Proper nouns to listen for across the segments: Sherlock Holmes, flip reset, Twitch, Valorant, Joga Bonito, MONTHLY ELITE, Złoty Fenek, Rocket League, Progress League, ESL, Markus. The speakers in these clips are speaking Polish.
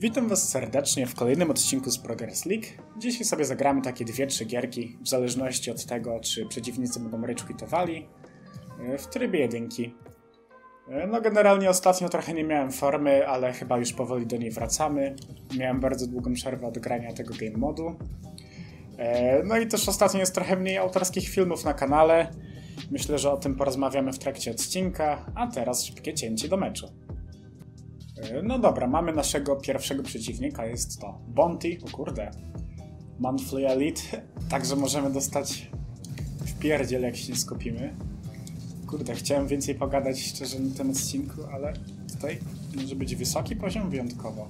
Witam Was serdecznie w kolejnym odcinku z Progress League. Dzisiaj sobie zagramy takie 2-3 gierki, w zależności od tego, czy przeciwnicy będą rage-quitowali w trybie jedynki. No generalnie ostatnio trochę nie miałem formy, ale chyba już powoli do niej wracamy. Miałem bardzo długą przerwę od grania tego game modu. No i też ostatnio jest trochę mniej autorskich filmów na kanale. Myślę, że o tym porozmawiamy w trakcie odcinka, a teraz szybkie cięcie do meczu. No dobra, mamy naszego pierwszego przeciwnika, jest to Bounty, o kurde, MONTHLY ELITE, także możemy dostać w pierdziel, jak się nie skupimy. Kurde, chciałem więcej pogadać szczerze na tym odcinku, ale tutaj może być wysoki poziom wyjątkowo,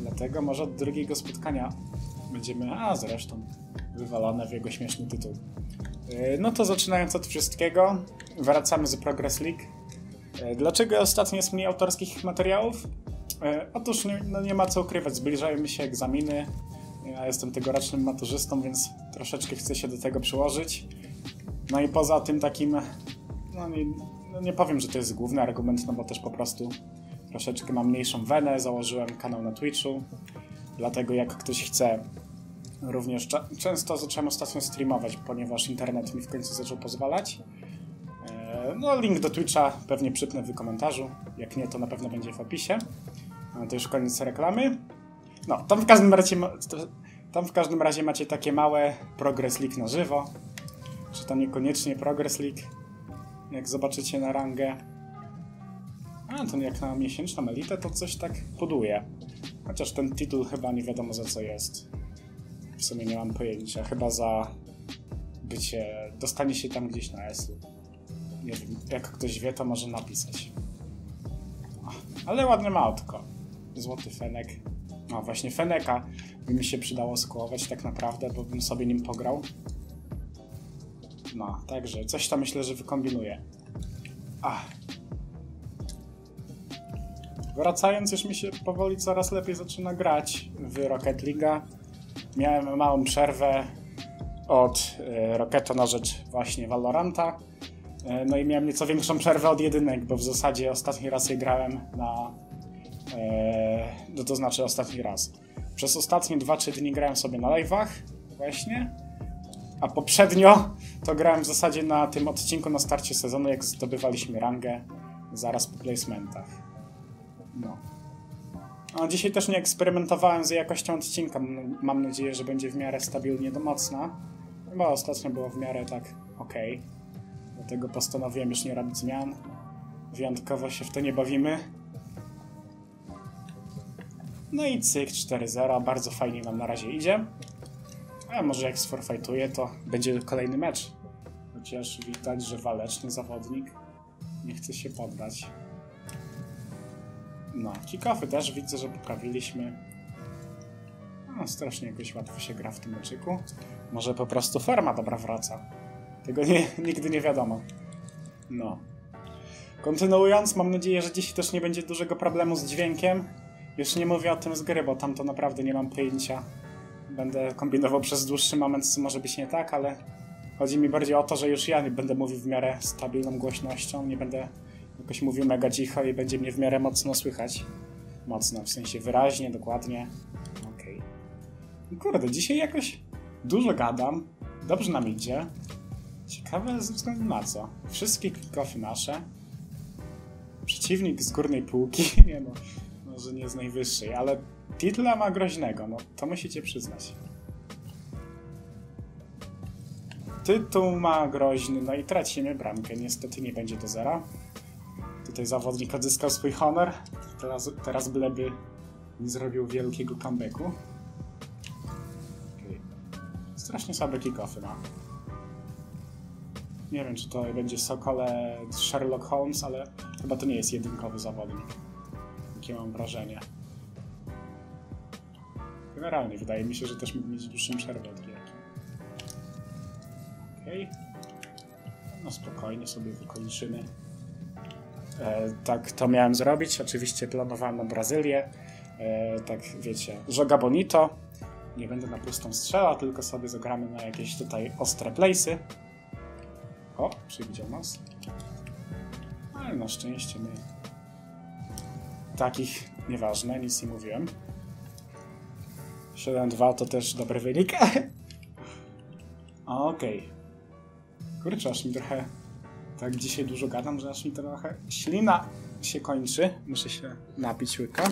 dlatego może od drugiego spotkania będziemy, a zresztą wywalone w jego śmieszny tytuł. No to zaczynając od wszystkiego, wracamy z Progress League. Dlaczego ostatnio jest mniej autorskich materiałów? Otóż nie ma co ukrywać, zbliżają mi się egzaminy. Ja jestem tegorocznym maturzystą, więc troszeczkę chcę się do tego przyłożyć. No i poza tym takim, nie powiem, że to jest główny argument, no bo też po prostu troszeczkę mam mniejszą wenę, założyłem kanał na Twitchu. Dlatego jak ktoś chce, również często zacząłem ostatnio streamować, ponieważ internet mi w końcu zaczął pozwalać. No, link do Twitcha pewnie przypnę w komentarzu, jak nie, to na pewno będzie w opisie. No, to już koniec reklamy. No, tam w każdym razie macie takie małe Progress League na żywo. Czy to niekoniecznie Progress League, jak zobaczycie na rangę. A, ten jak na miesięczną elitę to coś tak poduje. Chociaż ten tytuł chyba nie wiadomo za co jest. W sumie nie mam pojęcia, chyba za bycie, dostanie się tam gdzieś na ESL. Nie wiem, jak ktoś wie, to może napisać. Ale ładne małtko. Złoty Fenek. No właśnie Feneka by mi się przydało skołować tak naprawdę, bo bym sobie nim pograł. No, także coś tam myślę, że wykombinuję. Wracając, już mi się powoli coraz lepiej zaczyna grać w Rocket League'a. Miałem małą przerwę od Rocketa na rzecz właśnie Valoranta. No i miałem nieco większą przerwę od jedynek, bo w zasadzie ostatni raz je grałem na... To znaczy ostatni raz. Przez ostatnie 2-3 dni grałem sobie na live'ach właśnie, a poprzednio to grałem w zasadzie na tym odcinku na starcie sezonu, jak zdobywaliśmy rangę zaraz po placementach. No. A dzisiaj też nie eksperymentowałem z jakością odcinka, mam nadzieję, że będzie w miarę stabilnie domocna, bo ostatnio było w miarę tak okej. Dlatego postanowiłem już nie robić zmian. Wyjątkowo się w to nie bawimy. No i cyk, 4-0. Bardzo fajnie nam na razie idzie. A może jak sforfajtuję, to będzie kolejny mecz. Chociaż widać, że waleczny zawodnik nie chce się poddać. No, kick-offy też widzę, że poprawiliśmy. No, strasznie jakoś łatwo się gra w tym meczyku. Może po prostu forma dobra wraca. Tego nigdy nie wiadomo. No. Kontynuując, mam nadzieję, że dzisiaj też nie będzie dużego problemu z dźwiękiem. Już nie mówię o tym z gry, bo tam to naprawdę nie mam pojęcia. Będę kombinował przez dłuższy moment, co może być nie tak, ale chodzi mi bardziej o to, że już ja będę mówił w miarę stabilną głośnością, nie będę jakoś mówił mega cicho i będzie mnie w miarę mocno słychać. Mocno, w sensie wyraźnie, dokładnie. Okej. Kurde, dzisiaj jakoś dużo gadam. Dobrze nam idzie. Ciekawe ze względu na co. Wszystkie kick-offy nasze. Przeciwnik z górnej półki, nie no, może nie z najwyższej, ale Titla ma groźnego, no to musicie przyznać. Tytuł ma groźny, no i tracimy bramkę, niestety nie będzie do zera. Tutaj zawodnik odzyskał swój honor, teraz byleby nie zrobił wielkiego comebacku. Okay. Strasznie słabe kick-offy ma. Nie wiem, czy to będzie Sokole Sherlock Holmes, ale chyba to nie jest jedynkowy zawodnik. Takie mam wrażenie. Generalnie wydaje mi się, że też mógł mieć dłuższą przerwę od gierki. Okej. No spokojnie sobie wykończymy. Tak to miałem zrobić. Oczywiście planowałem na Brazylię. Tak wiecie, Joga Bonito. Nie będę na pustą strzela, tylko sobie zagramy na jakieś tutaj ostre place'y. O, przywidział nas. Ale na szczęście my... Takich, nieważne, nic nie mówiłem. 7-2 to też dobry wynik. Okej. Kurczę, aż mi trochę... Tak dzisiaj dużo gadam, że aż mi trochę ślina się kończy. Muszę się napić łyka.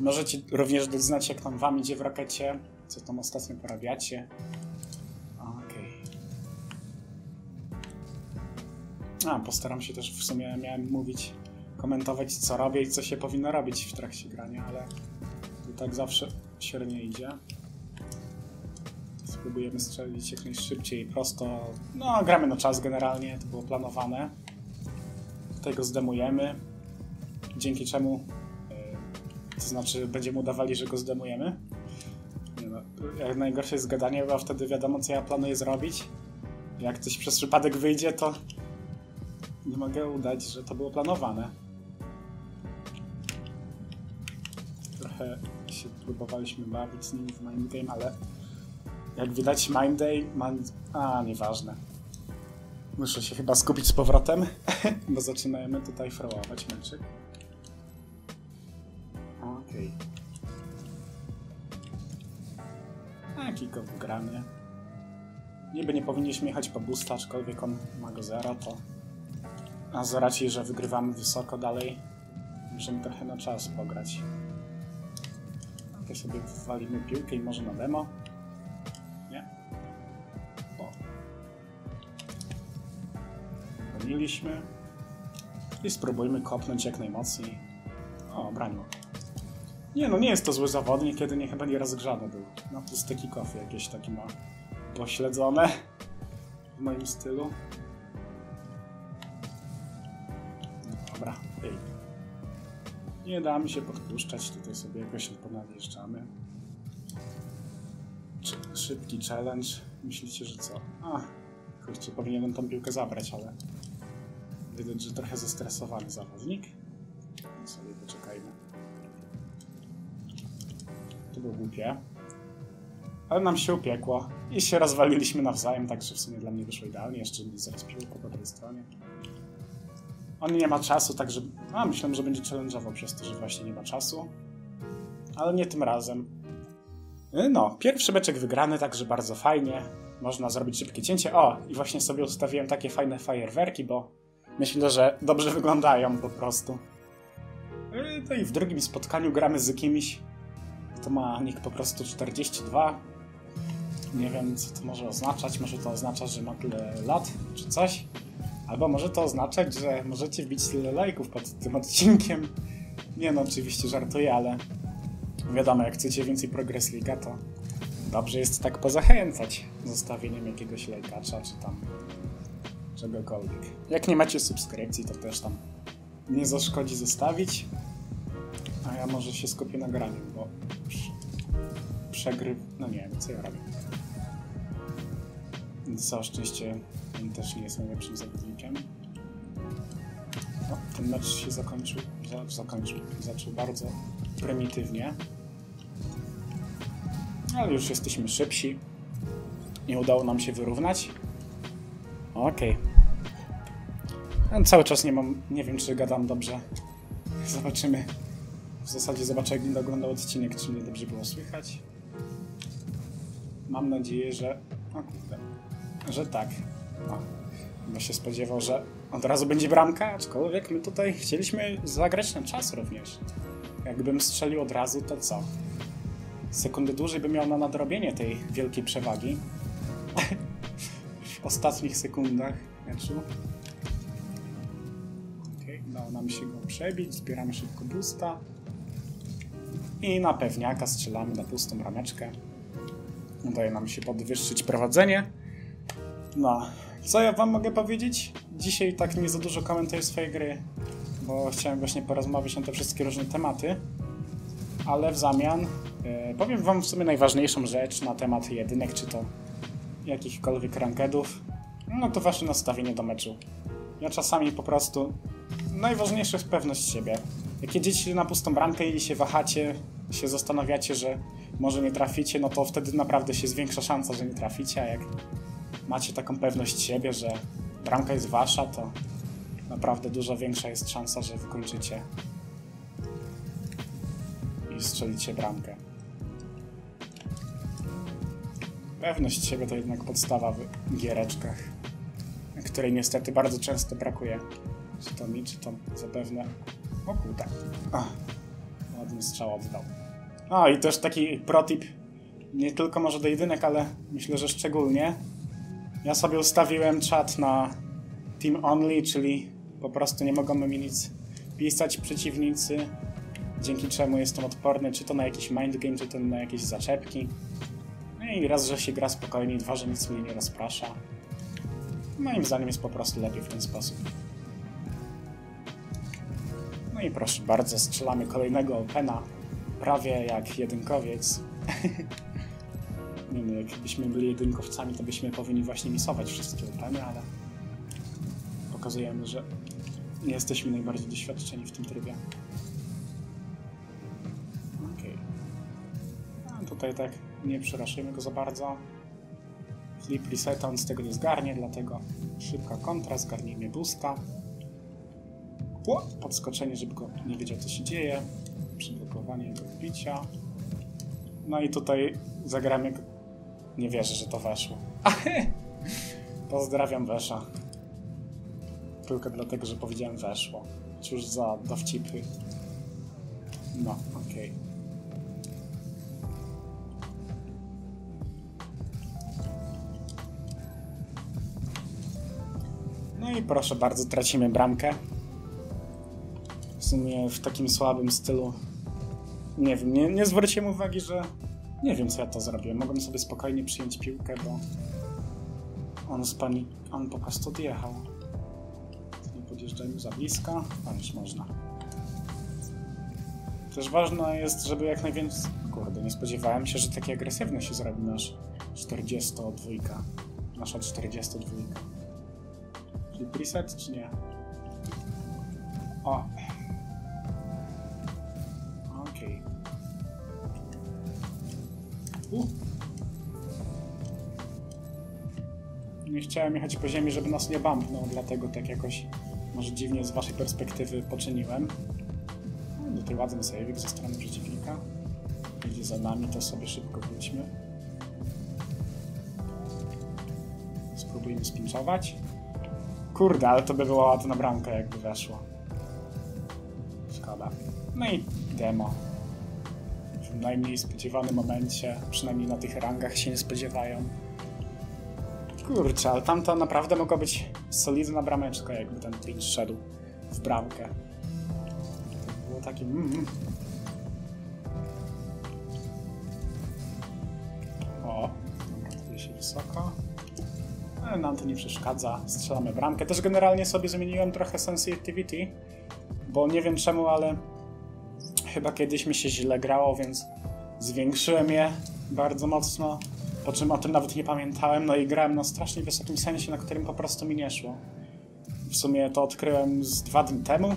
Możecie również dać znać, jak tam wam idzie w Rockecie, co tam ostatnio porabiacie. Okej. A, postaram się też, w sumie miałem mówić, komentować, co robię i co się powinno robić w trakcie grania, ale to tak zawsze średnio idzie. Spróbujemy strzelić jak najszybciej, prosto. No, gramy na czas generalnie, to było planowane. Tutaj go zdemujemy, dzięki czemu, to znaczy będziemy udawali, że go zdemujemy. No, jak najgorsze jest gadanie, bo wtedy wiadomo, co ja planuję zrobić. Jak coś przez przypadek wyjdzie, to nie mogę udać, że to było planowane. Trochę się próbowaliśmy bawić z nimi w Mind Game, ale jak widać Mind Day, a nieważne. Muszę się chyba skupić z powrotem, bo zaczynamy tutaj frałować meczek. Okej. A kilka gramy. Niby nie powinniśmy jechać po boosta, aczkolwiek on ma go 0, to... A z racji, że wygrywamy wysoko dalej, musimy trochę na czas pograć. Tutaj sobie wywalimy piłkę i może na demo. Mieliśmy i spróbujmy kopnąć jak najmocniej. O, brańło. Nie no, nie jest to zły zawodnik, kiedy nie, chyba nie rozgrzany był. No to styki kofy jakieś takie ma pośledzone w moim stylu. Dobra, ej. Nie da mi się podpuszczać, tutaj sobie jakoś ponadjeżdżamy. Szybki challenge. Myślicie, że co? A, kurczę, powinienem tą piłkę zabrać, ale... Widać, że trochę zestresowany zawodnik. Sobie poczekajmy. To było głupie. Ale nam się upiekło. I się rozwaliliśmy nawzajem, także w sumie dla mnie wyszło idealnie. Jeszcze mi zaraz piłko po tej stronie. On nie ma czasu, także... A, myślałem, że będzie challenge'ował przez to, że właśnie nie ma czasu. Ale nie tym razem. No, pierwszy meczek wygrany, także bardzo fajnie. Można zrobić szybkie cięcie. O, i właśnie sobie ustawiłem takie fajne fajerwerki, bo... Myślę, że dobrze wyglądają po prostu. No i w drugim spotkaniu gramy z kimś, to ma nick po prostu 42. Nie wiem, co to może oznaczać. Może to oznacza, że ma tyle lat, czy coś. Albo może to oznaczać, że możecie wbić tyle lajków pod tym odcinkiem. Nie no, oczywiście żartuję, ale wiadomo, jak chcecie więcej Progress League'a, to dobrze jest tak pozachęcać zostawieniem jakiegoś lajkacza, czy tam... czegokolwiek. Jak nie macie subskrypcji, to też tam nie zaszkodzi zostawić. A ja może się skupię na graniu, bo przegryw... No nie wiem, co ja robię. Całe szczęście on też nie jest najlepszym zawodnikiem. No, ten mecz się zaczął bardzo prymitywnie. Ale już jesteśmy szybsi. Nie udało nam się wyrównać. Okej. Cały czas nie mam... Nie wiem, czy gadam dobrze. Zobaczymy. W zasadzie zobaczę, jak będę oglądał odcinek, czy mnie dobrze było słychać. Mam nadzieję, że... O kurde. Że tak. No. Bo się spodziewał, że od razu będzie bramka, aczkolwiek my tutaj chcieliśmy zagrać na czas również. Jakbym strzelił od razu, to co? Sekundy dłużej bym miał na nadrobienie tej wielkiej przewagi. W ostatnich sekundach meczu. Okej, udało nam się go przebić, zbieramy szybko boosta i na pewniaka strzelamy na pustą rameczkę. Udaje nam się podwyższyć prowadzenie. No, co ja wam mogę powiedzieć? Dzisiaj tak nie za dużo komentuję swojej gry, bo chciałem właśnie porozmawiać na te wszystkie różne tematy, ale w zamian powiem wam w sumie najważniejszą rzecz na temat jedynek, czy to jakichkolwiek rankedów, no to wasze nastawienie do meczu. Ja czasami po prostu... Najważniejsza jest pewność siebie. Jak jedziecie na pustą bramkę i się wahacie, się zastanawiacie, że może nie traficie, no to wtedy naprawdę się zwiększa szansa, że nie traficie, a jak macie taką pewność siebie, że bramka jest wasza, to naprawdę dużo większa jest szansa, że wykluczycie i strzelicie bramkę. Pewność siebie to jednak podstawa w giereczkach, której niestety bardzo często brakuje. Czy to mi, czy to zapewne... O kurde. Ładny strzał oddał. A i też taki protip, nie tylko może do jedynek, ale myślę, że szczególnie. Ja sobie ustawiłem czat na Team Only, czyli po prostu nie mogą mi nic pisać przeciwnicy, dzięki czemu jestem odporny, czy to na jakiś mindgame, czy to na jakieś zaczepki. No i raz, że się gra spokojnie, dwa, że nic mnie nie rozprasza. Moim zdaniem jest po prostu lepiej w ten sposób. No i proszę bardzo, strzelamy kolejnego opena, prawie jak jedynkowiec. Nie wiem, jakbyśmy byli jedynkowcami, to byśmy powinni właśnie misować wszystkie openy, ale pokazujemy, że nie jesteśmy najbardziej doświadczeni w tym trybie. Okej. Okay. Tutaj tak nie przeraszujmy go za bardzo. Flip reseta, on z tego nie zgarnie, dlatego szybka kontra, zgarnijmy boosta. Podskoczenie, żeby go nie wiedział, co się dzieje. Przyblokowanie jego wbicia. No i tutaj zagramy go. Nie wierzę, że to weszło. Pozdrawiam Wesza. Tylko dlatego, że powiedziałem weszło. Cóż za dowcipy. No, okej. Okay. No i proszę bardzo, tracimy bramkę. W sumie w takim słabym stylu. Nie wiem, nie zwróciłem uwagi, że... Nie wiem, co ja to zrobiłem. Mogłem sobie spokojnie przyjąć piłkę, bo... On po prostu odjechał. Nie podjeżdżajmy za blisko. A już można. Też ważne jest, żeby jak najwięcej... Kurde, nie spodziewałem się, że takie agresywne się zrobi nasz 42. Nasza 42. Czyli preset, czy nie? O! Okej. Okay. Nie chciałem jechać po ziemi, żeby nas nie bumpnął, dlatego tak jakoś może dziwnie z waszej perspektywy poczyniłem. No, tutaj ładny save'ik ze strony przeciwnika. Idzie za nami, to sobie szybko wróćmy. Spróbujmy spinczować. Kurde, ale to by była ładna bramka, jakby weszło. Szkoda. No i demo. W najmniej spodziewanym momencie, przynajmniej na tych rangach się nie spodziewają. Kurczę, ale tamta naprawdę mogła być solidna brameczka, jakby ten pinch szedł w bramkę. To było takie... O, tu się wysoko. Ale nam to nie przeszkadza, strzelamy bramkę. Też generalnie sobie zmieniłem trochę sensitivity, bo nie wiem czemu, ale chyba kiedyś mi się źle grało, więc zwiększyłem je bardzo mocno, po czym o tym nawet nie pamiętałem, no i grałem na strasznie wysokim sensie, na którym po prostu mi nie szło. W sumie to odkryłem z 2 dni temu,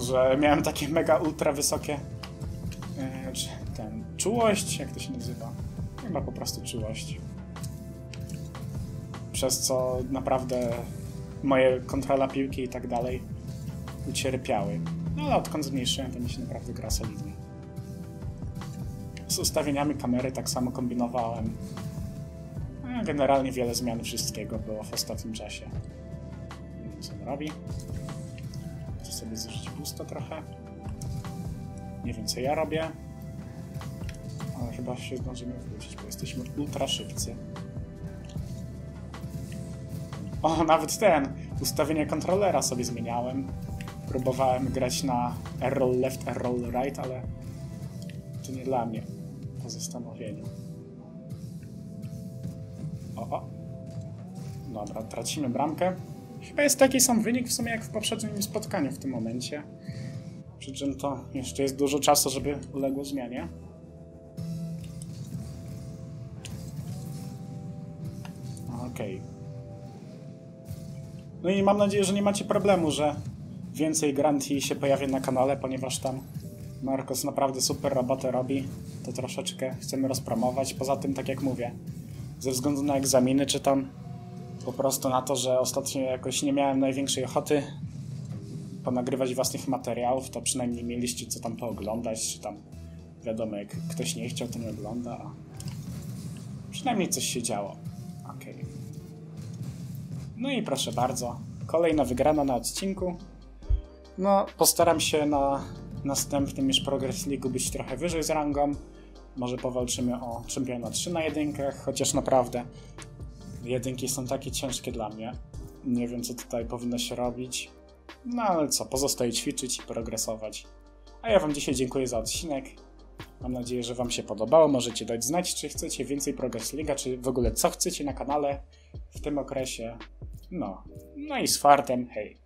że miałem takie mega ultra wysokie czułość, jak to się nazywa? Chyba po prostu czułość. Przez co naprawdę moje kontrola piłki i tak dalej ucierpiały. No ale odkąd zmniejszyłem, to mi się naprawdę gra solidnie. Z ustawieniami kamery tak samo kombinowałem. Generalnie wiele zmian wszystkiego było w ostatnim czasie. Nie wiem, co on robi. Chcę sobie zużyć pusto trochę. Nie wiem, co ja robię. Ale chyba się zdążymy wrócić, bo jesteśmy ultra szybcy. O, nawet ustawienie kontrolera sobie zmieniałem. Próbowałem grać na roll left, roll right, ale to nie dla mnie po zastanowieniu. O. Dobra, tracimy bramkę. Chyba jest taki sam wynik w sumie jak w poprzednim spotkaniu w tym momencie. Przy czym to jeszcze jest dużo czasu, żeby uległo zmianie. Okej. Okay. No i mam nadzieję, że nie macie problemu, że więcej Grantii się pojawi na kanale, ponieważ tam Markus naprawdę super robotę robi. To troszeczkę chcemy rozpromować. Poza tym, tak jak mówię, ze względu na egzaminy czytam po prostu na to, że ostatnio jakoś nie miałem największej ochoty ponagrywać własnych materiałów, to przynajmniej mieliście co tam pooglądać, czy tam wiadomo, jak ktoś nie chciał, to nie ogląda. Przynajmniej coś się działo. Okej. No i proszę bardzo, kolejna wygrana na odcinku. No, postaram się na następnym już Progress League być trochę wyżej z rangą. Może powalczymy o czempiona 3 na jedynkach, chociaż naprawdę jedynki są takie ciężkie dla mnie. Nie wiem, co tutaj powinno się robić. No ale co, pozostaje ćwiczyć i progresować. A ja wam dzisiaj dziękuję za odcinek. Mam nadzieję, że wam się podobało. Możecie dać znać, czy chcecie więcej Progress League'a, czy w ogóle co chcecie na kanale w tym okresie. No i z fartem, hej!